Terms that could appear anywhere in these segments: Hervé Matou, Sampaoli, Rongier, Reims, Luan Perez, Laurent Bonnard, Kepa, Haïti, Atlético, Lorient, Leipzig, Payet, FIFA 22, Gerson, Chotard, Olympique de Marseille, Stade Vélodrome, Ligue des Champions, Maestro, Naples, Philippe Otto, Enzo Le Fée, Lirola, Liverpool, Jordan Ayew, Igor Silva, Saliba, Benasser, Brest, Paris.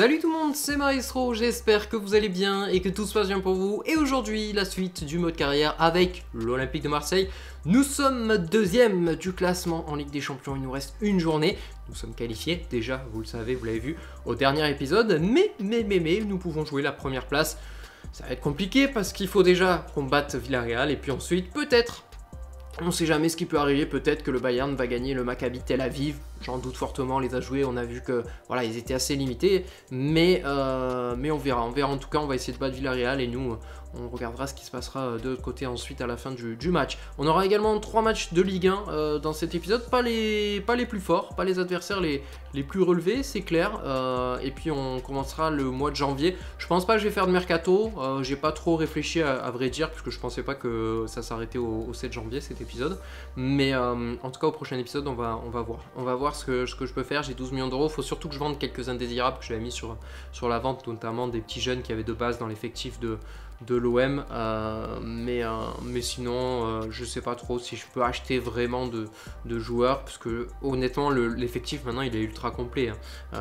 Salut tout le monde, c'est Maestro, j'espère que vous allez bien et que tout se passe bien pour vous. Et aujourd'hui, la suite du mode carrière avec l'Olympique de Marseille. Nous sommes deuxième du classement en Ligue des Champions, il nous reste une journée. Nous sommes qualifiés, déjà, vous le savez, vous l'avez vu au dernier épisode. Mais, nous pouvons jouer la première place. Ça va être compliqué parce qu'il faut déjà qu'on batte Villarreal et puis ensuite, peut-être, on sait jamais ce qui peut arriver, peut-être que le Bayern va gagner le Maccabi Tel Aviv. J'en doute fortement, on les a joués, on a vu que voilà, ils étaient assez limités, mais on verra en tout cas, on va essayer de battre Villarreal et nous on regardera ce qui se passera de l'autre côté ensuite à la fin du match. On aura également 3 matchs de Ligue 1 dans cet épisode, pas les plus forts, pas les adversaires les plus relevés, c'est clair, et puis on commencera le mois de janvier. Je pense pas que je vais faire de mercato, j'ai pas trop réfléchi à vrai dire, puisque je pensais pas que ça s'arrêtait au 7 janvier cet épisode, mais en tout cas au prochain épisode on va voir ce que je peux faire. J'ai 12 millions d'euros, faut surtout que je vende quelques indésirables que j'avais mis sur la vente, notamment des petits jeunes qui avaient de base dans l'effectif de l'OM, mais sinon je sais pas trop si je peux acheter vraiment de joueurs, parce que honnêtement l'effectif maintenant il est ultra complet, hein.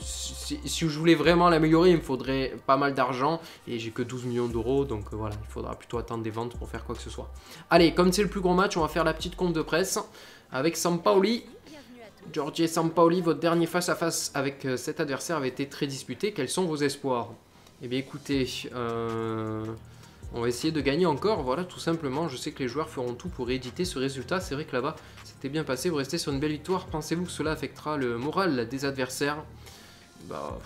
Si je voulais vraiment l'améliorer il me faudrait pas mal d'argent et j'ai que 12 millions d'euros, donc voilà, il faudra plutôt attendre des ventes pour faire quoi que ce soit. Allez, comme c'est le plus gros match, on va faire la petite compte de presse avec Sampaoli. Giorgio Sampaoli, votre dernier face-à-face avec cet adversaire avait été très disputé. Quels sont vos espoirs? Eh bien écoutez, on va essayer de gagner encore, voilà, tout simplement. Je sais que les joueurs feront tout pour rééditer ce résultat. C'est vrai que là-bas, c'était bien passé. Vous restez sur une belle victoire. Pensez-vous que cela affectera le moral des adversaires? Bah,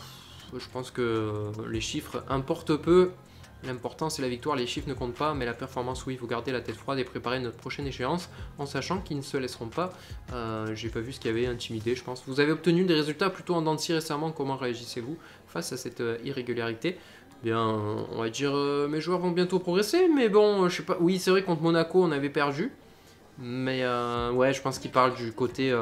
je pense que les chiffres importent peu. L'important c'est la victoire, les chiffres ne comptent pas, mais la performance, oui, il faut garder la tête froide et préparer notre prochaine échéance en sachant qu'ils ne se laisseront pas. J'ai pas vu ce qu'il y avait intimidé, je pense. Vous avez obtenu des résultats plutôt en dents de scie récemment, comment réagissez-vous face à cette irrégularité? Bien, on va dire, mes joueurs vont bientôt progresser, mais bon, je sais pas, oui c'est vrai, contre Monaco on avait perdu, mais ouais, je pense qu'il parle du côté,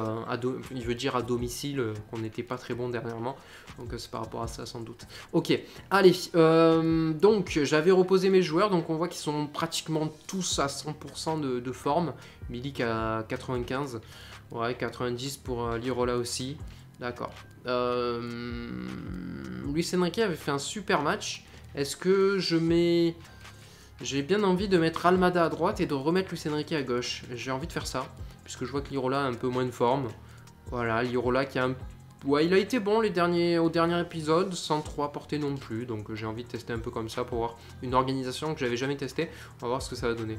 il veut dire à domicile, qu'on n'était pas très bon dernièrement, donc c'est par rapport à ça sans doute. Ok, allez, donc j'avais reposé mes joueurs, donc on voit qu'ils sont pratiquement tous à 100% de forme. Milik à 95, ouais, 90 pour Lirola aussi, d'accord. Luis Henrique avait fait un super match, est-ce que je mets... J'ai bien envie de mettre Almada à droite et de remettre Luis Henrique à gauche. J'ai envie de faire ça, puisque je vois que Lirola a un peu moins de forme. Voilà, Lirola qui a un... Ouais, il a été bon au dernier épisode, sans trop apporter non plus. Donc j'ai envie de tester un peu comme ça pour voir une organisation que j'avais jamais testée. On va voir ce que ça va donner.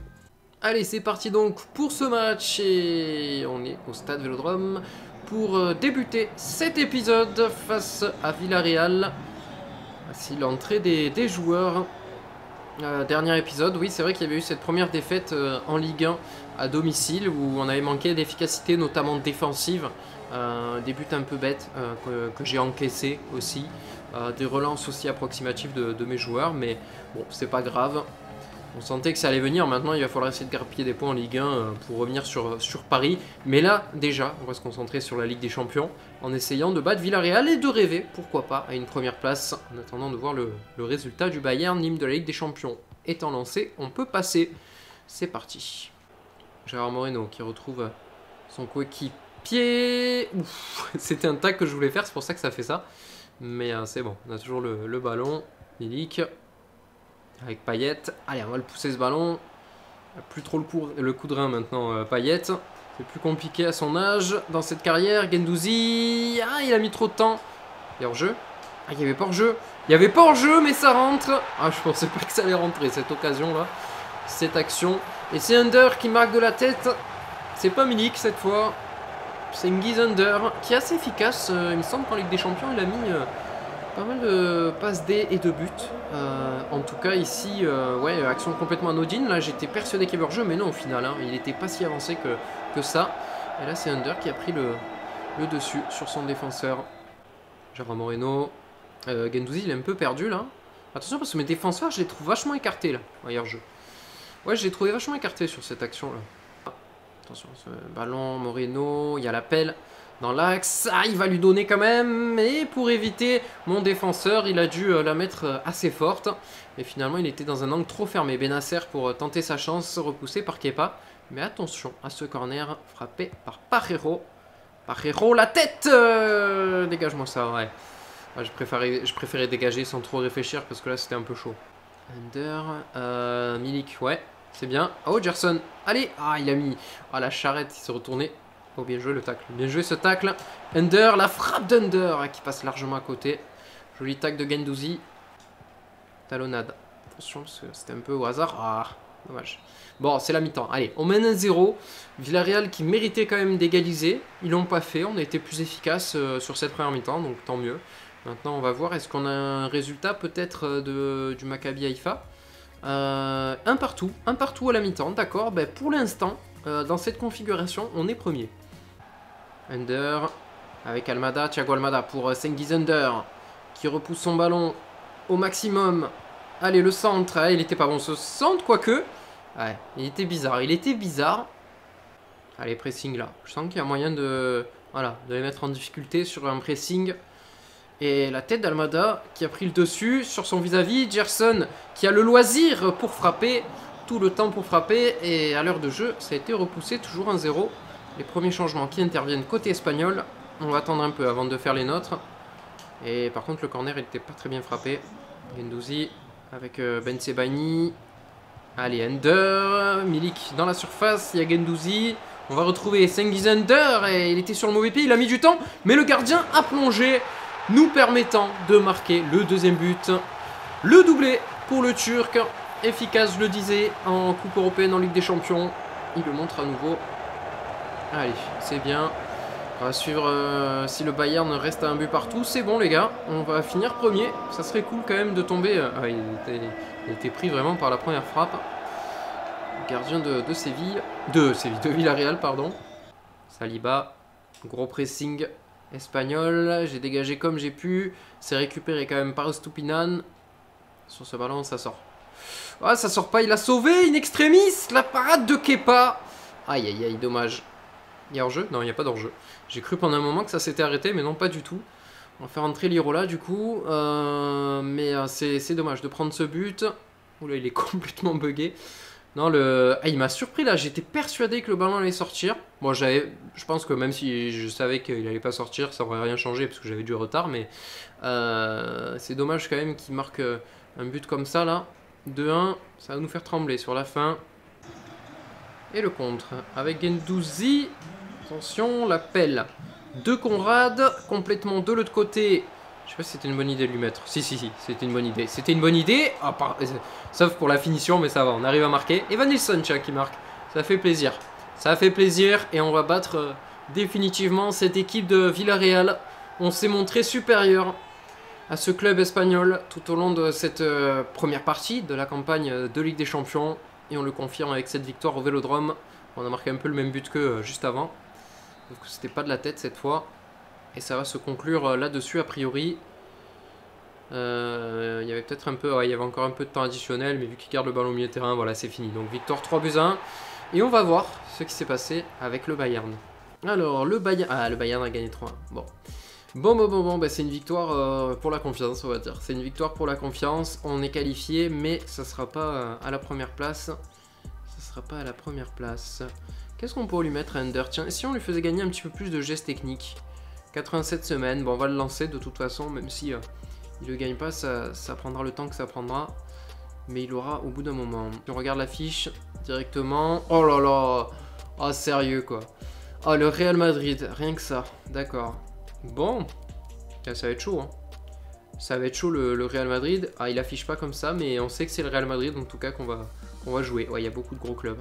Allez, c'est parti donc pour ce match. Et on est au Stade Vélodrome pour débuter cet épisode face à Villarreal. Voici l'entrée des joueurs. Dernier épisode, oui c'est vrai qu'il y avait eu cette première défaite en Ligue 1 à domicile où on avait manqué d'efficacité, notamment défensive, des buts un peu bêtes que j'ai encaissé aussi, des relances aussi approximatives de mes joueurs, mais bon c'est pas grave, on sentait que ça allait venir. Maintenant il va falloir essayer de grappiller des points en Ligue 1 pour revenir sur Paris, mais là déjà on va se concentrer sur la Ligue des Champions en essayant de battre Villarreal et de rêver, pourquoi pas, à une première place, en attendant de voir le résultat du Bayern. L'hymne de la Ligue des Champions étant lancé, on peut passer. C'est parti. Gérard Moreno qui retrouve son coéquipier. C'était un tag que je voulais faire, c'est pour ça que ça fait ça. Mais c'est bon, on a toujours le ballon. Milik avec Payet. Allez, on va le pousser ce ballon. Plus trop le coup de rein maintenant, Payet. C'est plus compliqué à son âge dans cette carrière. Gendouzi, ah, il a mis trop de temps. Il y a hors-jeu. Ah, il n'y avait pas hors-jeu. Il n'y avait pas hors-jeu, mais ça rentre. Ah, je pensais pas que ça allait rentrer, cette occasion-là. Cette action. Et c'est Under qui marque de la tête. C'est pas Milik cette fois. C'est Nguiz Under qui est assez efficace. Il me semble qu'en Ligue des Champions, il a mis pas mal de passes D et de buts. En tout cas, ici, ouais, action complètement anodine. Là, j'étais persuadé qu'il y avait hors-jeu, mais non, au final. Hein, il n'était pas si avancé que ça. Et là, c'est Under qui a pris le dessus sur son défenseur. Gérard Moreno. Gendouzi, il est un peu perdu, là. Attention, parce que mes défenseurs, je les trouve vachement écartés, là. Regarde, hors-jeu. Ouais, je les trouvais vachement écartés sur cette action-là. Ah, attention, ce ballon, Moreno. Il y a la pelle. Dans l'axe, ah, il va lui donner quand même, mais pour éviter mon défenseur, il a dû la mettre assez forte. Mais finalement, il était dans un angle trop fermé. Benasser pour tenter sa chance, repoussé par Kepa. Mais attention à ce corner frappé par Parreiro. Parreiro, la tête, dégage-moi ça, ouais. Ah, je préférais dégager sans trop réfléchir parce que là c'était un peu chaud. Under, Milik, ouais, c'est bien. Oh, Gerson, allez, ah, il a mis. Ah, la charrette, il s'est retourné. Oh, bien joué le tacle, bien joué ce tacle. Under, la frappe d'Under qui passe largement à côté. Joli tacle de Gendouzi. Talonnade. Attention, c'était un peu au hasard. Ah, dommage. Bon, c'est la mi-temps. Allez, on mène 1-0. Villarreal qui méritait quand même d'égaliser. Ils l'ont pas fait. On a été plus efficace sur cette première mi-temps, donc tant mieux. Maintenant, on va voir. Est-ce qu'on a un résultat peut-être du Maccabi Haïfa? Un partout à la mi-temps. D'accord. Ben, pour l'instant, dans cette configuration, on est premier. Under avec Almada. Thiago Almada pour Sengiz Under qui repousse son ballon au maximum. Allez, le centre, il était pas bon ce centre, quoique. Ouais, il était bizarre. Allez, pressing là. Je sens qu'il y a moyen de, voilà, de les mettre en difficulté sur un pressing. Et la tête d'Almada qui a pris le dessus sur son vis-à-vis. Gerson qui a le loisir pour frapper, tout le temps pour frapper. Et à l'heure de jeu, ça a été repoussé, toujours 1-0. Les premiers changements qui interviennent côté espagnol. On va attendre un peu avant de faire les nôtres. Et par contre, le corner n'était pas très bien frappé. Gendouzi. Avec Ben Sebani. Allez, Under. Milik dans la surface. Il y a Gendouzi. On va retrouver Sengiz Under. Et il était sur le mauvais pied. Il a mis du temps. Mais le gardien a plongé. Nous permettant de marquer le deuxième but. Le doublé pour le Turc. Efficace, je le disais. En Coupe européenne, en Ligue des Champions. Il le montre à nouveau. Allez, c'est bien. On va suivre si le Bayern reste à un but partout. C'est bon les gars, on va finir premier. Ça serait cool quand même de tomber. Ah, il était pris vraiment par la première frappe. Le gardien de Villarreal, pardon. Saliba, gros pressing espagnol. J'ai dégagé comme j'ai pu. C'est récupéré quand même par Stupinan. Sur ce ballon, ça sort. Ah, ça sort pas, il a sauvé in extremis. La parade de Kepa. Aïe, aïe, aïe, dommage. Il y a hors-jeu? Non, il n'y a pas d'hors-jeu. J'ai cru pendant un moment que ça s'était arrêté, mais non, pas du tout. On va faire entrer Lirola, du coup. Mais c'est dommage de prendre ce but. Oula, il est complètement bugué. Non, ah, il m'a surpris, là. J'étais persuadé que le ballon allait sortir. Moi, je pense que même si je savais qu'il n'allait pas sortir, ça n'aurait rien changé, parce que j'avais du retard. Mais c'est dommage, quand même, qu'il marque un but comme ça, là. 2-1, ça va nous faire trembler sur la fin. Et le contre, avec Gendouzi. Attention, l'appel de Conrad, complètement de l'autre côté. Je sais pas si c'était une bonne idée de lui mettre. Si, c'était une bonne idée. C'était une bonne idée, ah, sauf pour la finition, mais ça va, on arrive à marquer. Et Van Nilsson qui marque, ça fait plaisir. Ça fait plaisir et on va battre définitivement cette équipe de Villarreal. On s'est montré supérieur à ce club espagnol tout au long de cette première partie de la campagne de Ligue des Champions. Et on le confirme avec cette victoire au Vélodrome. On a marqué un peu le même but que juste avant. Sauf que c'était pas de la tête cette fois. Et ça va se conclure là-dessus a priori. Il y avait peut-être un peu... Ouais, il y avait encore un peu de temps additionnel. Mais vu qu'il garde le ballon au milieu de terrain, voilà, c'est fini. Donc victoire 3-1. Et on va voir ce qui s'est passé avec le Bayern. Alors le Bayern... Ah, le Bayern a gagné 3-1. Bon. Bon, bah, c'est une victoire pour la confiance, on va dire. C'est une victoire pour la confiance. On est qualifié, mais ça sera pas à la première place. Ça sera pas à la première place. Qu'est-ce qu'on pourrait lui mettre à Under? Tiens, si on lui faisait gagner un petit peu plus de gestes techniques. 87 semaines, bon, on va le lancer de toute façon, même si il ne gagne pas, ça prendra le temps que ça prendra. Mais il aura au bout d'un moment. Si on regarde la fiche directement... Oh là là! Ah, sérieux, quoi. Ah, le Real Madrid, rien que ça. D'accord. Bon, ça va être chaud, hein. Ça va être chaud le Real Madrid. Ah, il affiche pas comme ça, mais on sait que c'est le Real Madrid, en tout cas, qu'on va jouer. Ouais, il y a beaucoup de gros clubs.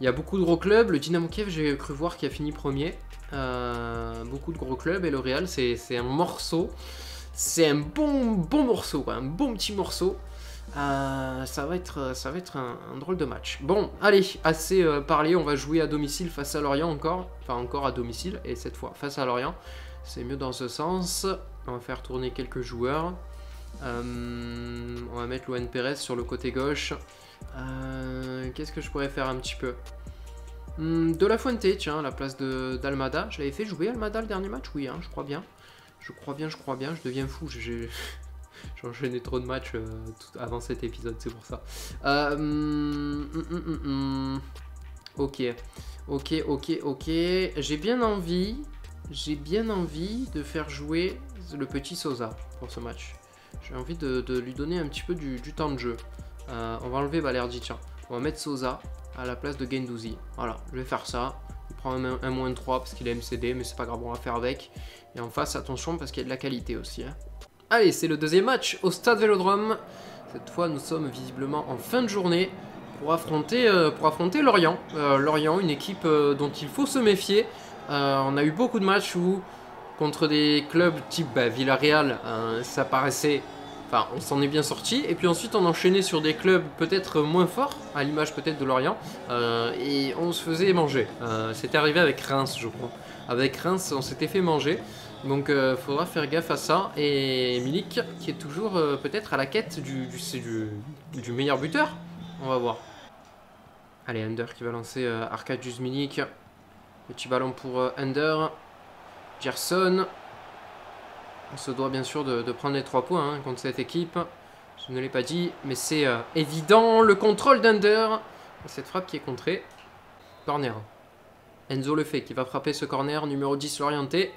Il y a beaucoup de gros clubs. Le Dynamo Kiev, j'ai cru voir qu'il a fini premier. Beaucoup de gros clubs. Et le Real, c'est un morceau. C'est un bon morceau, quoi. Un bon petit morceau. Ça va être un drôle de match. Bon, allez, assez parlé. On va jouer à domicile face à Lorient encore. Enfin, encore à domicile, et cette fois face à Lorient. C'est mieux dans ce sens. On va faire tourner quelques joueurs. On va mettre Luan Perez sur le côté gauche. Qu'est-ce que je pourrais faire un petit peu? De La Fuente, tiens, à la place d'Almada. Je l'avais fait jouer Almada le dernier match? Oui, hein, je crois bien. Je deviens fou. J'ai enchaîné trop de matchs avant cet épisode, c'est pour ça. Ok. J'ai bien envie de faire jouer le petit Sosa pour ce match. J'ai envie de lui donner un petit peu du temps de jeu. On va enlever Balerdi, tiens. On va mettre Sosa à la place de Gendouzi. Voilà, je vais faire ça. Il prend un moins de 3 parce qu'il a MCD, mais c'est pas grave, on va faire avec. Et en face, attention parce qu'il y a de la qualité aussi. Hein. Allez, c'est le deuxième match au Stade Vélodrome. Cette fois, nous sommes visiblement en fin de journée pour affronter Lorient. Lorient, une équipe dont il faut se méfier. On a eu beaucoup de matchs où, contre des clubs type Villarreal, ça paraissait... Enfin, on s'en est bien sorti. Et puis ensuite, on enchaînait sur des clubs peut-être moins forts, à l'image peut-être de Lorient. Et on se faisait manger. C'était arrivé avec Reims, je crois. Avec Reims, on s'était fait manger. Donc, faudra faire gaffe à ça. Et Milik, qui est toujours peut-être à la quête du meilleur buteur. On va voir. Allez, Under qui va lancer Arkadiusz Milik. Petit ballon pour Under. Gerson. On se doit bien sûr de prendre les 3 points hein, contre cette équipe. Je ne l'ai pas dit, mais c'est évident. Le contrôle d'Under. Cette frappe qui est contrée. Corner. Enzo le fait, qui va frapper ce corner. Numéro 10 orienté.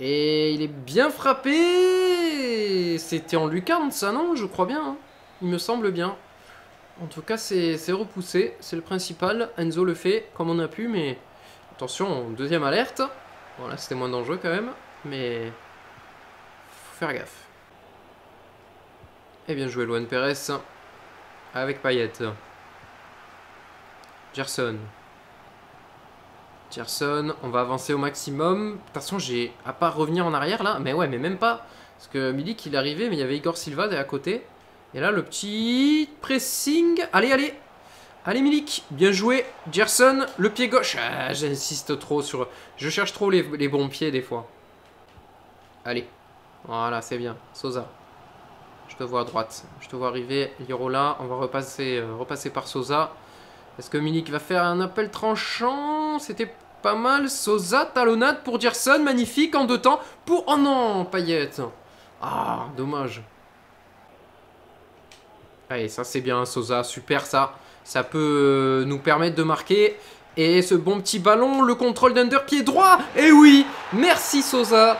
Et il est bien frappé. C'était en lucarne, ça, non? Je crois bien. Hein. Il me semble bien. En tout cas, c'est repoussé. C'est le principal. Enzo le fait comme on a pu, mais attention, deuxième alerte. Voilà, c'était moins dangereux quand même. Mais... faire gaffe. Et bien joué Luan Perez avec Payet. Gerson, on va avancer au maximum. De toute façon, j'ai à pas revenir en arrière là, mais ouais, mais même pas parce que Milik il est arrivé, mais il y avait Igor Silva à côté. Et là le petit pressing. Allez, allez. Allez Milik, bien joué. Gerson, le pied gauche. Ah, j'insiste trop sur je cherche trop les bons pieds des fois. Allez. Voilà, c'est bien. Sosa. Je te vois à droite. Je te vois arriver. Lirola. On va repasser par Sosa. Est-ce que Milik va faire un appel tranchant? C'était pas mal. Sosa, talonnade pour Gerson. Magnifique en 2 temps. Pour... Oh non, Payet. Ah, dommage. Allez, ça c'est bien, Sosa. Super, ça. Ça peut nous permettre de marquer. Et ce bon petit ballon. Le contrôle d'Under pied droit. Et oui, merci Sosa.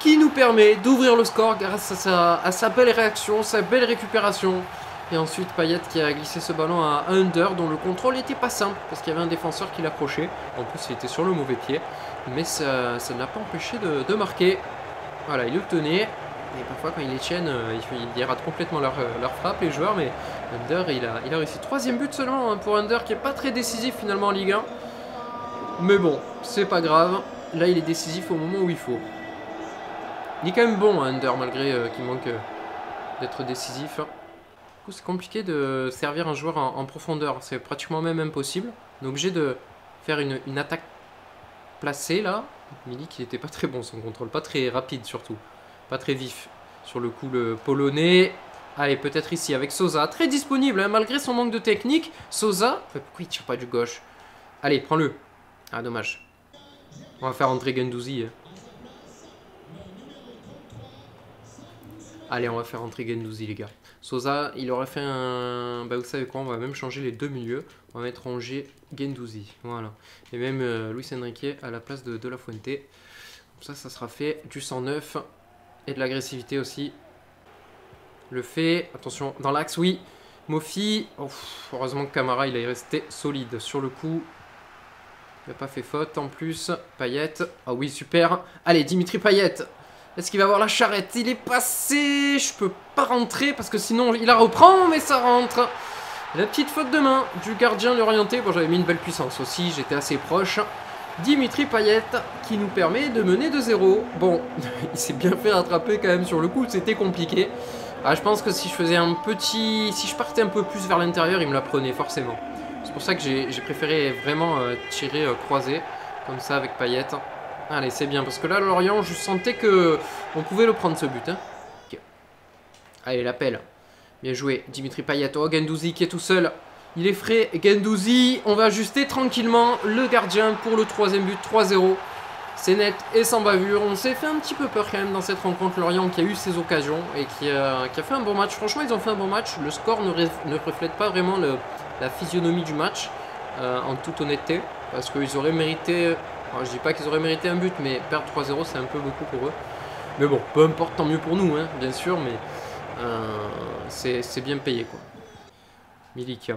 Qui nous permet d'ouvrir le score grâce à sa belle réaction, sa belle récupération. Et ensuite Payet qui a glissé ce ballon à Under, dont le contrôle n'était pas simple, parce qu'il y avait un défenseur qui l'approchait. En plus il était sur le mauvais pied, mais ça ne l'a pas empêché de marquer. Voilà, il le tenait, et parfois quand ils les tiennent, ils ratent complètement leur frappe, les joueurs, mais Under, il a réussi. Troisième but seulement pour Under, qui n'est pas très décisif finalement en Ligue 1. Mais bon, c'est pas grave, là il est décisif au moment où il faut. Il est quand même bon, hein, Under, malgré qu'il manque d'être décisif. Du coup, c'est compliqué de servir un joueur en profondeur. C'est pratiquement même impossible. On est obligé de faire une attaque placée, là. Milik, il n'était pas très bon, son contrôle. Pas très rapide, surtout. Pas très vif. Sur le coup, le Polonais. Allez, peut-être ici, avec Sosa. Très disponible, hein, malgré son manque de technique. Sosa... Pourquoi il ne tire pas du gauche? Allez, prends-le. Ah, dommage. On va faire entrer Gendouzi. Hein. Allez, on va faire entrer Gendouzi, les gars. Sosa, il aurait fait un... Bah, vous savez quoi, on va même changer les deux milieux. On va mettre Rongier, Gendouzi. Voilà. Et même Luis Henrique à la place de La Fuente. Comme ça, ça sera fait du 109 et de l'agressivité aussi. Le fait. Attention, dans l'axe, oui. Mofi. Oh, heureusement que Camara, il est resté solide sur le coup. Il n'a pas fait faute en plus. Payet. Ah oui, super. Allez, Dimitri Payet. Est-ce qu'il va avoir la charrette? Il est passé. Je peux pas rentrer parce que sinon il la reprend, mais ça rentre. La petite faute de main du gardien l'orienté. Bon, j'avais mis une belle puissance aussi, j'étais assez proche. Dimitri Payet qui nous permet de mener 2-0. Bon, il s'est bien fait rattraper quand même sur le coup, c'était compliqué. Ah, je pense que si je faisais un petit... Si je partais un peu plus vers l'intérieur, il me la prenait forcément. C'est pour ça que j'ai préféré vraiment tirer croisé comme ça avec Payet. Allez, c'est bien, parce que là, Lorient, je sentais que on pouvait le prendre, ce but. Hein. Okay. Allez, l'appel. Bien joué, Dimitri Payet. Oh, Gendouzi qui est tout seul. Il est frais. Gendouzi, on va ajuster tranquillement le gardien pour le troisième but. 3-0. C'est net et sans bavure. On s'est fait un petit peu peur quand même dans cette rencontre. Lorient qui a eu ses occasions et qui a fait un bon match. Franchement, ils ont fait un bon match. Le score ne reflète pas vraiment la physionomie du match, en toute honnêteté, parce qu'ils auraient mérité... Alors, je dis pas qu'ils auraient mérité un but, mais perdre 3-0, c'est un peu beaucoup pour eux. Mais bon, peu importe, tant mieux pour nous, hein, bien sûr, mais c'est bien payé, quoi. Milik.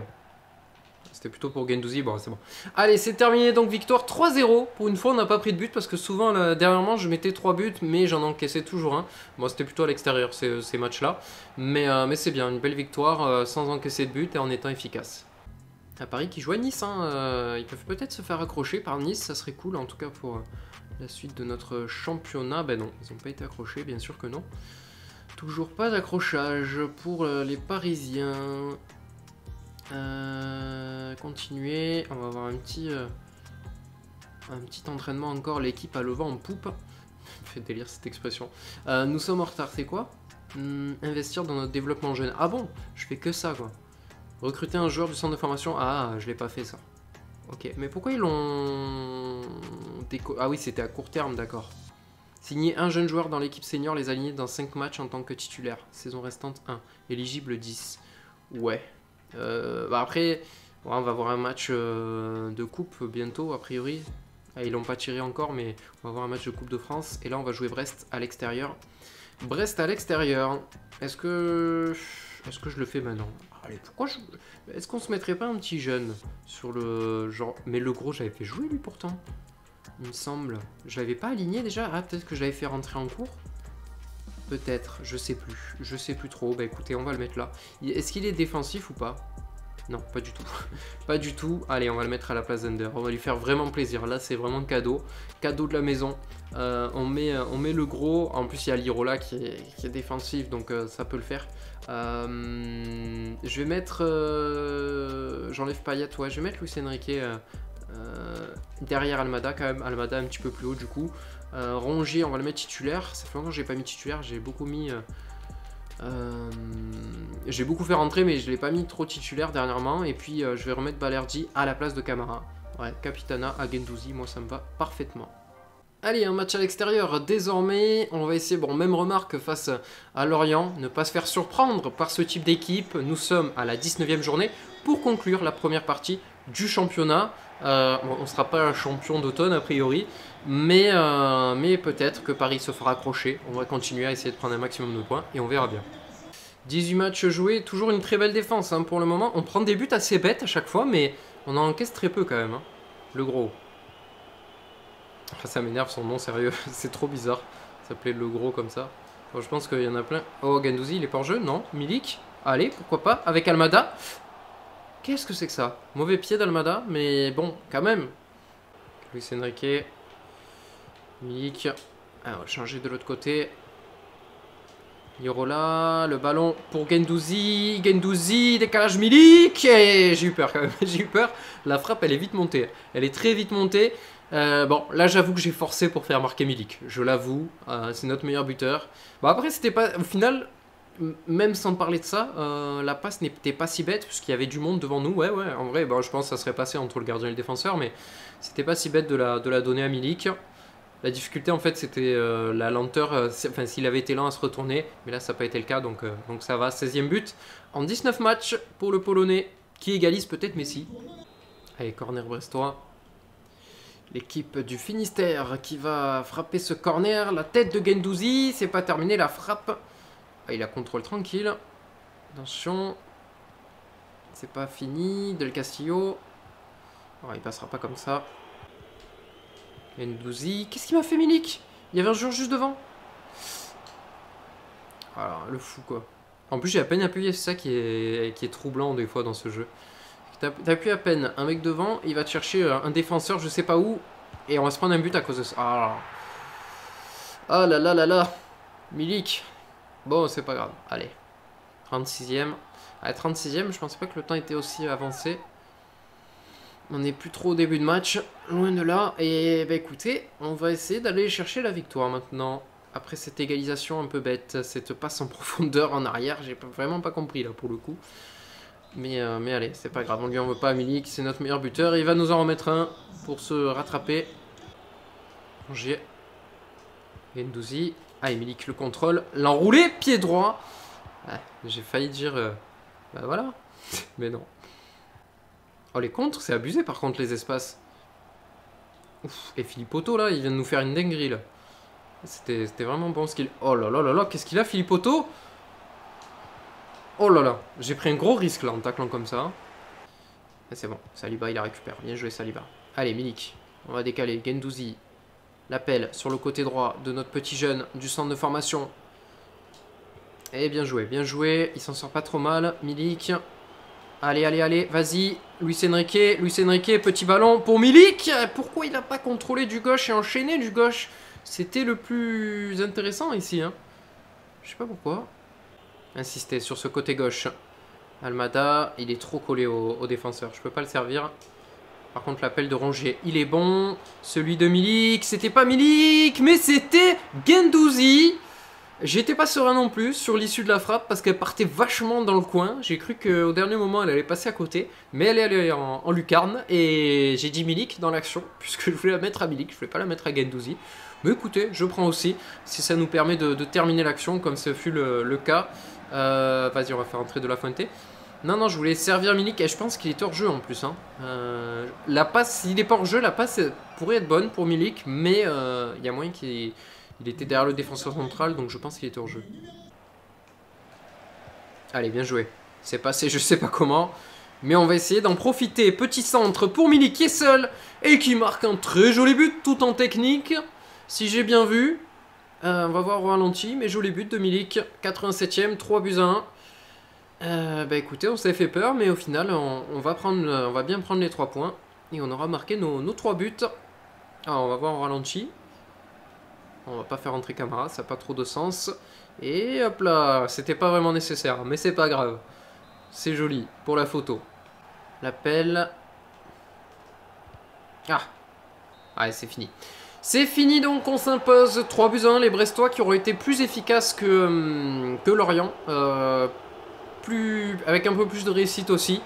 C'était plutôt pour Gendouzi, bon, c'est bon. Allez, c'est terminé, donc victoire 3-0. Pour une fois, on n'a pas pris de but, parce que souvent, là, dernièrement, je mettais 3 buts, mais j'en encaissais toujours un. Bon, c'était plutôt à l'extérieur, ces matchs-là. Mais c'est bien, une belle victoire, sans encaisser de but et en étant efficace. À Paris qui joue à Nice, hein, ils peuvent peut-être se faire accrocher par Nice, ça serait cool, en tout cas pour la suite de notre championnat. Ben non, ils n'ont pas été accrochés, bien sûr que non. Toujours pas d'accrochage pour les Parisiens. Continuer, on va avoir un petit entraînement encore, l'équipe à le vent en poupe. Fait délire cette expression. Nous sommes en retard, c'est quoi? Investir dans notre développement jeune. Ah bon? Je fais que ça, quoi. Recruter un joueur du centre de formation. Ah, je l'ai pas fait ça. Ok, mais pourquoi ils l'ont... Ah oui, c'était à court terme, d'accord. Signer un jeune joueur dans l'équipe senior, les aligner dans 5 matchs en tant que titulaire. Saison restante 1, éligible 10. Ouais. Bah après, bon, on va avoir un match de coupe bientôt, a priori. Ah, ils l'ont pas tiré encore, mais on va avoir un match de Coupe de France. Et là, on va jouer Brest à l'extérieur. Brest à l'extérieur. Est-ce que je le fais maintenant? Allez, pourquoi je... Est-ce qu'on se mettrait pas un petit jeune sur le genre... Mais le gros, j'avais fait jouer lui pourtant. Il me semble. Je l'avais pas aligné déjà. Ah, peut-être que je l'avais fait rentrer en cours. Peut-être, je sais plus trop. Bah écoutez, on va le mettre là. Est-ce qu'il est défensif ou pas? Non, pas du tout. Pas du tout. Allez, on va le mettre à la place d'Under. On va lui faire vraiment plaisir. Là, c'est vraiment cadeau. Cadeau de la maison. On met le gros. En plus, il y a Lirola qui est défensif, donc ça peut le faire. Je vais mettre... J'enlève Payet, ouais. Je vais mettre Luis Henrique derrière Almada quand même. Almada un petit peu plus haut du coup. Rongier, on va le mettre titulaire. Ça fait longtemps que j'ai pas mis titulaire, j'ai beaucoup mis j'ai beaucoup fait rentrer, mais je l'ai pas mis trop titulaire dernièrement. Et puis je vais remettre Balerdi à la place de Camara. Ouais, Capitana à Gendouzi, moi ça me va parfaitement. Allez, un match à l'extérieur désormais. On va essayer, bon, même remarque face à Lorient, ne pas se faire surprendre par ce type d'équipe. Nous sommes à la 19e journée pour conclure la première partie du championnat. On ne sera pas un champion d'automne a priori, mais peut-être que Paris se fera accrocher. On va continuer à essayer de prendre un maximum de points et on verra bien. 18 matchs joués, toujours une très belle défense, hein, pour le moment. On prend des buts assez bêtes à chaque fois, mais on en encaisse très peu quand même, hein. Le gros. Enfin, ça m'énerve son nom, sérieux, c'est trop bizarre. Ça s'appelait le gros comme ça. Bon, je pense qu'il y en a plein. Oh, Gendouzi, il est pas en jeu, non? Milik, allez, pourquoi pas, avec Almada. Qu'est-ce que c'est que ça? Mauvais pied d'Almada, mais bon, quand même. Luis Henrique. Milik. Ah, on va changer de l'autre côté. Lirola, le ballon pour Gendouzi. Gendouzi, décalage Milik. Et j'ai eu peur quand même, j'ai eu peur. La frappe, elle est vite montée. Elle est très vite montée. Bon, là j'avoue que j'ai forcé pour faire marquer Milik. Je l'avoue, c'est notre meilleur buteur. Bon, après, c'était pas... Au final... Même sans parler de ça, la passe n'était pas si bête, puisqu'il y avait du monde devant nous. Ouais, ouais, en vrai, bon, je pense que ça serait passé entre le gardien et le défenseur, mais c'était pas si bête de la donner à Milik. La difficulté, en fait, c'était la lenteur, enfin, s'il avait été lent à se retourner, mais là, ça n'a pas été le cas, donc ça va. 16e but en 19 matchs pour le Polonais, qui égalise peut-être Messi. Allez, corner brestois. L'équipe du Finistère qui va frapper ce corner. La tête de Gendouzi, c'est pas terminé, la frappe. Ah, il a contrôle tranquille. Attention. C'est pas fini. Del Castillo. Oh, il passera pas comme ça. Gendouzi. Qu'est-ce qu'il m'a fait, Milik? Il y avait un joueur juste devant. Alors, le fou, quoi. En plus, j'ai à peine appuyé. C'est ça qui est troublant des fois dans ce jeu. T'appuies à peine un mec devant. Il va te chercher un défenseur, je sais pas où. Et on va se prendre un but à cause de ça. Ah là là là là. Milik. Bon, c'est pas grave. Allez. 36e. À 36e, je pensais pas que le temps était aussi avancé. On n'est plus trop au début de match. Loin de là. Et bah écoutez, on va essayer d'aller chercher la victoire maintenant. Après cette égalisation un peu bête, cette passe en profondeur en arrière, j'ai vraiment pas compris là pour le coup. Mais allez, c'est pas grave. On lui en veut pas à Milik, c'est notre meilleur buteur. Il va nous en remettre un pour se rattraper. Rongier. Gendouzi. Ah, Milik le contrôle, l'enroulé, pied droit. Ah, j'ai failli dire... bah voilà. Mais non. Oh, les contres, c'est abusé par contre, les espaces. Ouf, et Philippe Otto, là, il vient de nous faire une dinguerie, là. C'était vraiment bon ce qu'il... Oh là là là là, qu'est-ce qu'il a, Philippe Otto? Oh là là, j'ai pris un gros risque là en taclant comme ça. C'est bon, Saliba il la récupère. Bien joué Saliba. Allez Milik, on va décaler. Gendouzi, l'appel sur le côté droit de notre petit jeune du centre de formation. Et bien joué, bien joué. Il s'en sort pas trop mal, Milik. Allez, allez, allez, vas-y. Luis Henrique, petit ballon pour Milik. Pourquoi il n'a pas contrôlé du gauche et enchaîné du gauche? C'était le plus intéressant ici. Hein. Je sais pas pourquoi. Insister sur ce côté gauche. Almada, il est trop collé au défenseur. Je peux pas le servir. Par contre, l'appel de Rongier, il est bon. Celui de Milik, c'était pas Milik, mais c'était Gendouzi. J'étais pas serein non plus sur l'issue de la frappe parce qu'elle partait vachement dans le coin. J'ai cru qu'au dernier moment, elle allait passer à côté. Mais elle est allée en lucarne et j'ai dit Milik dans l'action puisque je voulais la mettre à Milik. Je voulais pas la mettre à Gendouzi. Mais écoutez, je prends aussi si ça nous permet de terminer l'action comme ce fut le cas. Vas-y, on va faire entrer De La Fuente. Non, non, je voulais servir Milik et je pense qu'il est hors jeu en plus. Hein. La passe, s'il n'est pas hors jeu, la passe pourrait être bonne pour Milik, mais il y a moyen qu'il était derrière le défenseur central, donc je pense qu'il était hors jeu. Allez, bien joué. C'est passé, je sais pas comment, mais on va essayer d'en profiter. Petit centre pour Milik qui est seul et qui marque un très joli but tout en technique, si j'ai bien vu. On va voir au ralenti, mais joli but de Milik, 87ème, 3 buts à 1. Bah écoutez, on s'est fait peur, mais au final, on va bien prendre les 3 points. Et on aura marqué nos 3 buts. Alors, on va voir au ralenti. On va pas faire entrer Camara, ça n'a pas trop de sens. Et hop là, c'était pas vraiment nécessaire, mais c'est pas grave. C'est joli, pour la photo. L'appel... Ah, allez, c'est fini. C'est fini donc, on s'impose 3 buts à 1. Les Brestois qui auraient été plus efficaces que Lorient, avec un peu plus de réussite aussi.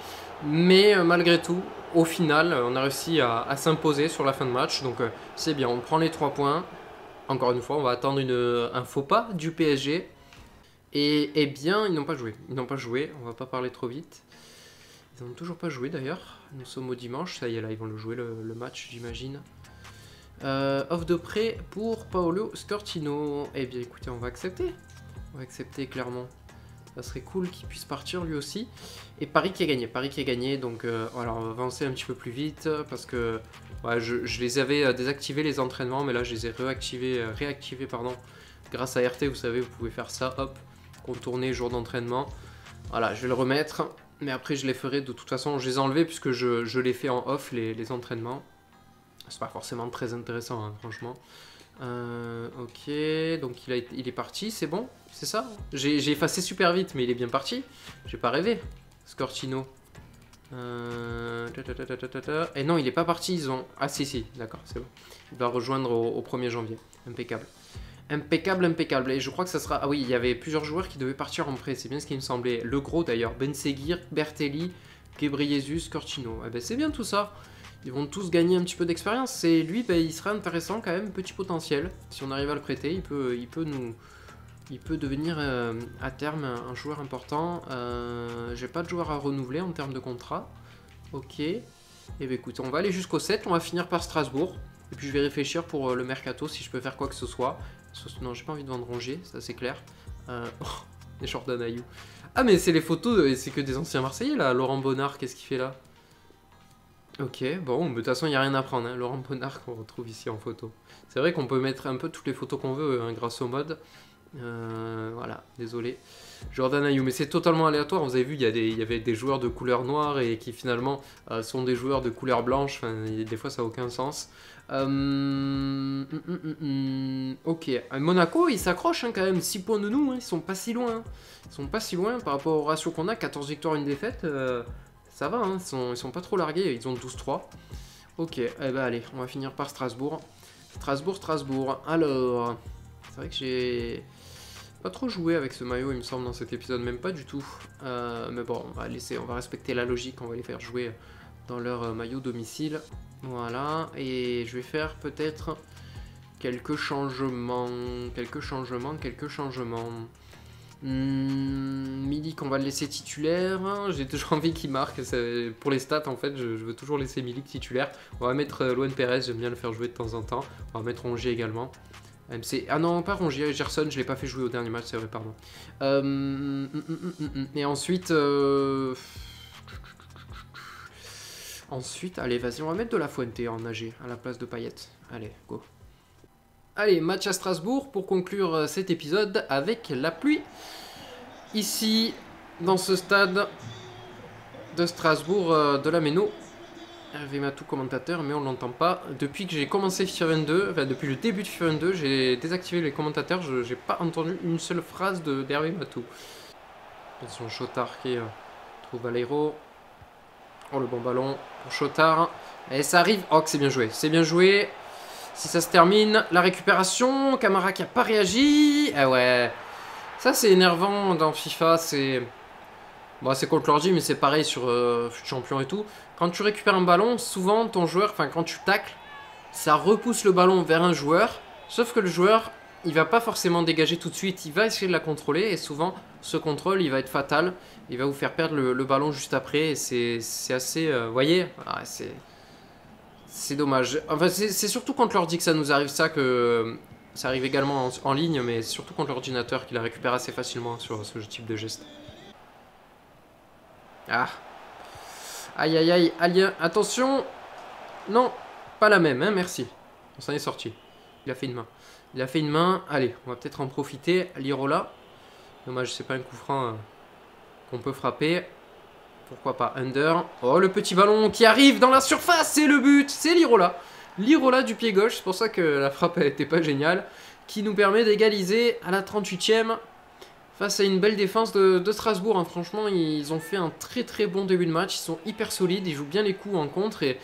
Mais malgré tout, au final, on a réussi à s'imposer sur la fin de match. Donc c'est bien, on prend les 3 points. Encore une fois, on va attendre un faux pas du PSG. Et bien, ils n'ont pas joué. Ils n'ont pas joué, on va pas parler trop vite. Ils n'ont toujours pas joué d'ailleurs. Nous sommes au dimanche, ça y est là, ils vont le jouer le match j'imagine. Offre de prêt pour Paolo Scortino. Eh bien écoutez, on va accepter. On va accepter clairement. Ça serait cool qu'il puisse partir lui aussi. Et Paris qui a gagné. Paris qui a gagné. Donc voilà, on va avancer un petit peu plus vite. Parce que ouais, je les avais désactivés les entraînements. Mais là je les ai réactivés pardon. Grâce à RT, vous savez, vous pouvez faire ça. Hop, contourner jour d'entraînement. Voilà, je vais le remettre. Mais après je les ferai de toute façon. Je les ai enlevés puisque je les fais en off les entraînements. C'est pas forcément très intéressant, hein, franchement. Ok, donc il est parti, c'est bon, c'est ça? J'ai effacé super vite, mais il est bien parti. J'ai pas rêvé, Scortino. Et non, il est pas parti, ils ont... Ah si, si, d'accord, c'est bon. Il va rejoindre au 1er janvier, impeccable. Impeccable, impeccable. Et je crois que ça sera... Ah oui, il y avait plusieurs joueurs qui devaient partir en prêt, c'est bien ce qui me semblait. Le gros d'ailleurs, Ben Seguir, Bertelli, Ghebreyesus, Scortino. Eh ben c'est bien tout ça. Ils vont tous gagner un petit peu d'expérience et lui, bah, il sera intéressant quand même, petit potentiel. Si on arrive à le prêter, il peut devenir à terme un joueur important. J'ai pas de joueur à renouveler en termes de contrat. Ok. Et bah écoute, on va aller jusqu'au 7, on va finir par Strasbourg. Et puis je vais réfléchir pour le mercato si je peux faire quoi que ce soit. Non, j'ai pas envie de vendre Rongier, ça c'est clair. Les shorts d'Anaïou. Ah mais c'est les photos, c'est que des anciens Marseillais là. Laurent Bonnard, qu'est-ce qu'il fait là? Ok, bon, de toute façon, il n'y a rien à prendre. Hein. Laurent Bonnard qu'on retrouve ici en photo. C'est vrai qu'on peut mettre un peu toutes les photos qu'on veut hein, grâce au mode. Voilà, désolé. Jordan Ayew, mais c'est totalement aléatoire. Vous avez vu, il y avait des joueurs de couleur noire et qui finalement sont des joueurs de couleur blanche. Enfin, des fois, ça n'a aucun sens. Ok, Monaco, ils s'accrochent hein, quand même. 6 points de nous, hein. Ils sont pas si loin. Hein. Ils sont pas si loin par rapport au ratio qu'on a. 14 victoires, une défaite. Ça va, hein, ils sont pas trop largués, ils ont 12-3. Ok, eh ben allez, on va finir par Strasbourg. Strasbourg. Alors, c'est vrai que j'ai pas trop joué avec ce maillot, il me semble, dans cet épisode, même pas du tout. Mais bon, on va respecter la logique, on va les faire jouer dans leur maillot domicile. Voilà, et je vais faire peut-être quelques changements. Milik, on va le laisser titulaire. J'ai toujours envie qu'il marque. Pour les stats, en fait, je veux toujours laisser Milik titulaire. On va mettre Luan Perez, j'aime bien le faire jouer de temps en temps. On va mettre Rongier également. MC. Ah non, pas Rongier, Gerson, je l'ai pas fait jouer au dernier match, c'est vrai, pardon. Et ensuite... Ensuite, allez, vas-y, on va mettre De La Fuente en AG, à la place de Payet. Allez, go. Allez, match à Strasbourg pour conclure cet épisode avec la pluie. Ici, dans ce stade de Strasbourg de la Méno. Hervé Matou, commentateur, mais on ne l'entend pas. Depuis que j'ai commencé FIFA 22, enfin depuis le début de FIFA 22, j'ai désactivé les commentateurs. Je n'ai pas entendu une seule phrase d'Hervé Matou. Attention, Chotard qui trouve Valero. Oh, le bon ballon pour Chotard. Et ça arrive. Oh, que c'est bien joué. C'est bien joué. Si ça se termine, la récupération. Camara qui n'a pas réagi. Ah ouais. Ça, c'est énervant dans FIFA. C'est... Bon, c'est contre l'ordi, mais c'est pareil sur Champion et tout. Quand tu récupères un ballon, souvent ton joueur, enfin quand tu tacles, ça repousse le ballon vers un joueur. Sauf que le joueur, il va pas forcément dégager tout de suite. Il va essayer de la contrôler et souvent, ce contrôle, il va être fatal. Il va vous faire perdre le ballon juste après. Et c'est assez... Vous voyez, ah, c'est dommage. Enfin, c'est surtout contre l'ordi que ça nous arrive ça que... Ça arrive également en ligne, mais surtout contre l'ordinateur qui la récupère assez facilement sur ce type de geste. Ah. Aïe aïe aïe, Alien, attention. Non, pas la même, hein, merci. On s'en est sorti. Il a fait une main. Il a fait une main, allez, on va peut-être en profiter. Lirola. Dommage, c'est pas un coup franc qu'on peut frapper. Pourquoi pas Under. Oh, le petit ballon qui arrive dans la surface, c'est le but, c'est Lirola. Lirola du pied gauche, c'est pour ça que la frappe n'était pas géniale. Qui nous permet d'égaliser à la 38e. Face à une belle défense de Strasbourg, hein. Franchement, ils ont fait un très bon début de match. Ils sont hyper solides, ils jouent bien les coups en contre. Et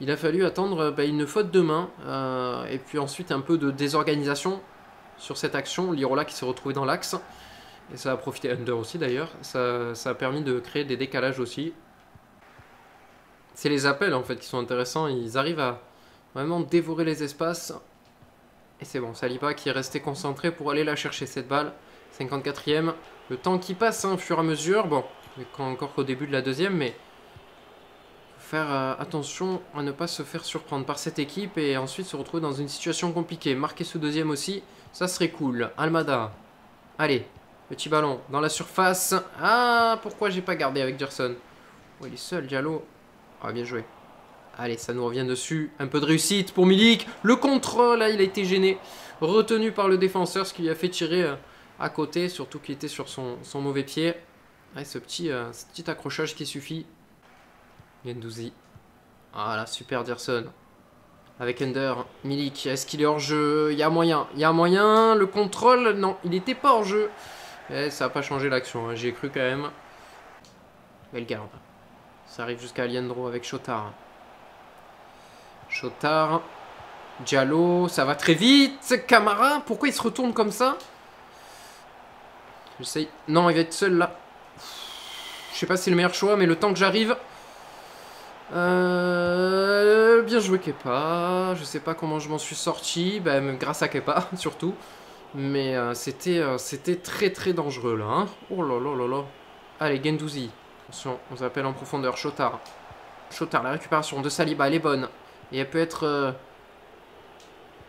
il a fallu attendre une faute de main. Et puis ensuite un peu de désorganisation sur cette action. Lirola qui s'est retrouvé dans l'axe. Et ça a profité Under aussi d'ailleurs. Ça a permis de créer des décalages aussi. C'est les appels en fait qui sont intéressants. Ils arrivent à vraiment dévorer les espaces. Et c'est bon, Saliba qui est resté concentré pour aller la chercher cette balle. 54e, le temps qui passe au fur et à mesure, bon, encore qu'au début de la deuxième, mais faut faire attention à ne pas se faire surprendre par cette équipe et ensuite se retrouver dans une situation compliquée. Marquer ce deuxième aussi, ça serait cool. Almada, allez, petit ballon dans la surface. Ah, pourquoi j'ai pas gardé avec Gerson? Oh, il est seul, Diallo. Ah, bien joué. Allez, ça nous revient dessus. Un peu de réussite pour Milik. Le contrôle, là, il a été gêné. Retenu par le défenseur, ce qui lui a fait tirer... à côté, surtout qu'il était sur son mauvais pied. Ouais, ce petit accrochage qui suffit. Gendouzi. Voilà, super Gerson. Avec Under, Milik, est-ce qu'il est hors jeu? Il y a moyen, il y a moyen. Le contrôle, non, il n'était pas hors jeu. Et ça n'a pas changé l'action, hein. J'y ai cru quand même. Belle garde. Ça arrive jusqu'à Aliendro avec Chotard. Chotard, Diallo, ça va très vite. Camara, pourquoi il se retourne comme ça? J'essaye. Non, il va être seul là. Je sais pas si c'est le meilleur choix, mais le temps que j'arrive. Bien joué Kepa. Je sais pas comment je m'en suis sorti. Ben, grâce à Kepa, surtout. Mais c'était très dangereux là. Hein. Oh là là là là. Allez, Gendouzi. Attention, on s'appelle en profondeur. Chotard. Chotard, la récupération de Saliba, elle est bonne. Et elle peut être.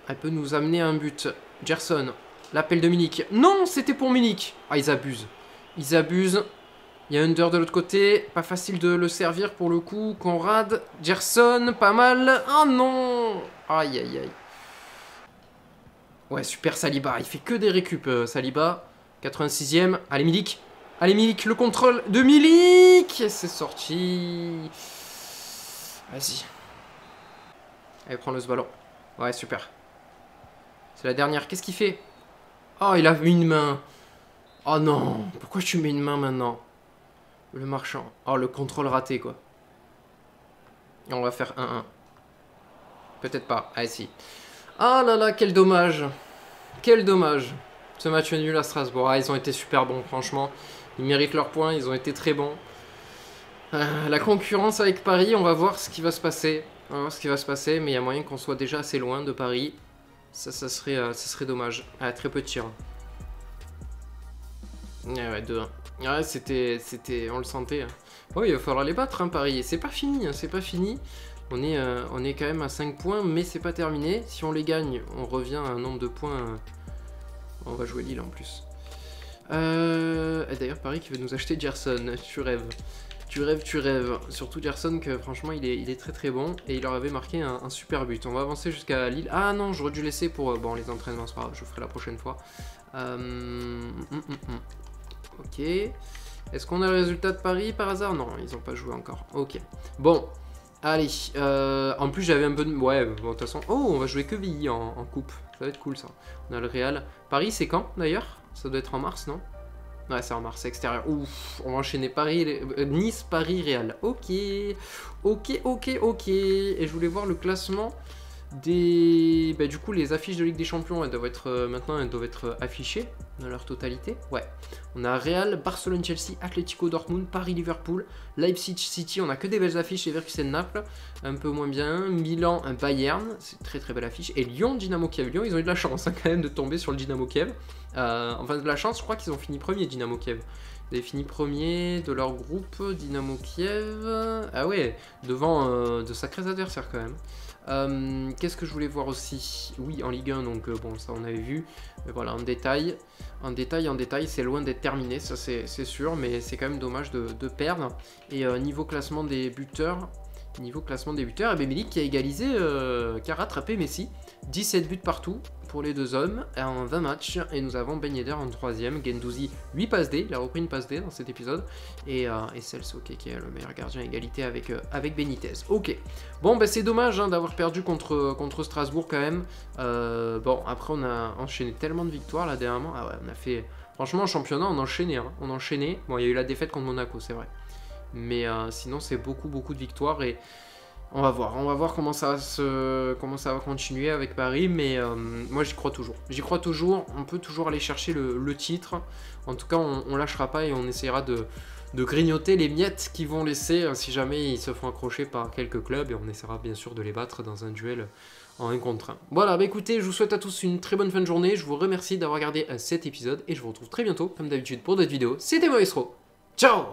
Elle peut nous amener à un but. Gerson. L'appel de Milik. Non, c'était pour Milik. Ah, ils abusent. Ils abusent. Il y a Under de l'autre côté. Pas facile de le servir pour le coup. Conrad. Gerson, pas mal. Ah non. Aïe, aïe, aïe. Ouais, super Saliba. Il fait que des récup, Saliba. 86e. Allez, Milik. Allez, Milik. Le contrôle de Milik. C'est sorti. Vas-y. Allez, prends-le ce ballon. Ouais, super. C'est la dernière. Qu'est-ce qu'il fait? Oh, il a mis une main. Oh non, pourquoi tu mets une main maintenant? Le marchand. Oh, le contrôle raté, quoi. Et on va faire 1-1. Peut-être pas. Ah, si. Ah là là, quel dommage. Quel dommage. Ce match nul à Strasbourg. Ah, ils ont été super bons, franchement. Ils méritent leurs points, ils ont été très bons. La concurrence avec Paris, on va voir ce qui va se passer. On va voir ce qui va se passer, mais il y a moyen qu'on soit déjà assez loin de Paris. Ça serait dommage. Ah, très peu de tir. Ah ouais, 2-1. Ah, on le sentait. Oh, il va falloir les battre, hein, Paris. C'est pas fini, hein, c'est pas fini. On est quand même à 5 points, mais c'est pas terminé. Si on les gagne, on revient à un nombre de points. On va jouer Lille en plus. D'ailleurs, Paris qui veut nous acheter Gerson. Tu rêves. Tu rêves, tu rêves. Surtout Gerson, que franchement, il est très très bon. Et il leur avait marqué un super but. On va avancer jusqu'à Lille. Ah non, j'aurais dû laisser pour... bon, les entraînements, c'est pas grave, je ferai la prochaine fois. Ok. Est-ce qu'on a le résultat de Paris par hasard? Non, ils n'ont pas joué encore. Ok. Bon. Allez. En plus, j'avais un peu de... Ouais, bon, de toute façon... Oh, on va jouer que Villy en coupe. Ça va être cool, ça. On a le Real. Paris, c'est quand, d'ailleurs? Ça doit être en mars, non? Ouais, c'est en mars, extérieur. Ouf, on va enchaîner Paris, Nice, Paris, Real. Ok. Ok, ok, ok. Et je voulais voir le classement des... Bah, du coup, les affiches de Ligue des Champions, elles doivent être... Maintenant, elles doivent être affichées dans leur totalité. Ouais. On a Real, Barcelone, Chelsea, Atlético, Dortmund, Paris, Liverpool, Leipzig, City. On a que des belles affiches. Leverkusen, Naples, un peu moins bien. Milan, Bayern. C'est très très belle affiche. Et Lyon, Dynamo Kiev. Lyon, ils ont eu de la chance hein, quand même de tomber sur le Dynamo Kiev. Enfin, de la chance, je crois qu'ils ont fini premier, Dynamo Kiev. Ils avaient fini premier de leur groupe, Dynamo Kiev. Ah ouais, devant de sacrés adversaires quand même. Qu'est-ce que je voulais voir aussi? Oui, en Ligue 1, donc bon, ça on avait vu. Mais voilà, en détail. En détail, c'est loin d'être terminé, ça c'est sûr, mais c'est quand même dommage de perdre. Et niveau classement des buteurs, et bien Milik qui a égalisé, qui a rattrapé Messi. 17 buts partout pour les deux hommes en 20 matchs. Et nous avons Ben Yedder en 3ème. Gendouzi, 8 passes D. Il a repris une passe D dans cet épisode. Et Celso, okay, qui est le meilleur gardien à égalité avec Benitez. Ok. Bon, bah, c'est dommage hein, d'avoir perdu contre Strasbourg quand même. Bon, après, on a enchaîné tellement de victoires là dernièrement. Ah ouais, on a fait. Franchement, en championnat, on enchaînait. Hein. On enchaînait. Bon, il y a eu la défaite contre Monaco, c'est vrai. Mais sinon, c'est beaucoup, beaucoup de victoires. Et. On va voir comment ça va continuer avec Paris, mais moi j'y crois toujours. On peut toujours aller chercher le titre. En tout cas, on lâchera pas et on essaiera de grignoter les miettes qu'ils vont laisser si jamais ils se font accrocher par quelques clubs, et on essaiera bien sûr de les battre dans un duel en 1 contre 1. Voilà, bah écoutez, je vous souhaite à tous une très bonne fin de journée. Je vous remercie d'avoir regardé cet épisode et je vous retrouve très bientôt, comme d'habitude, pour d'autres vidéos. C'était Maestro. Ciao!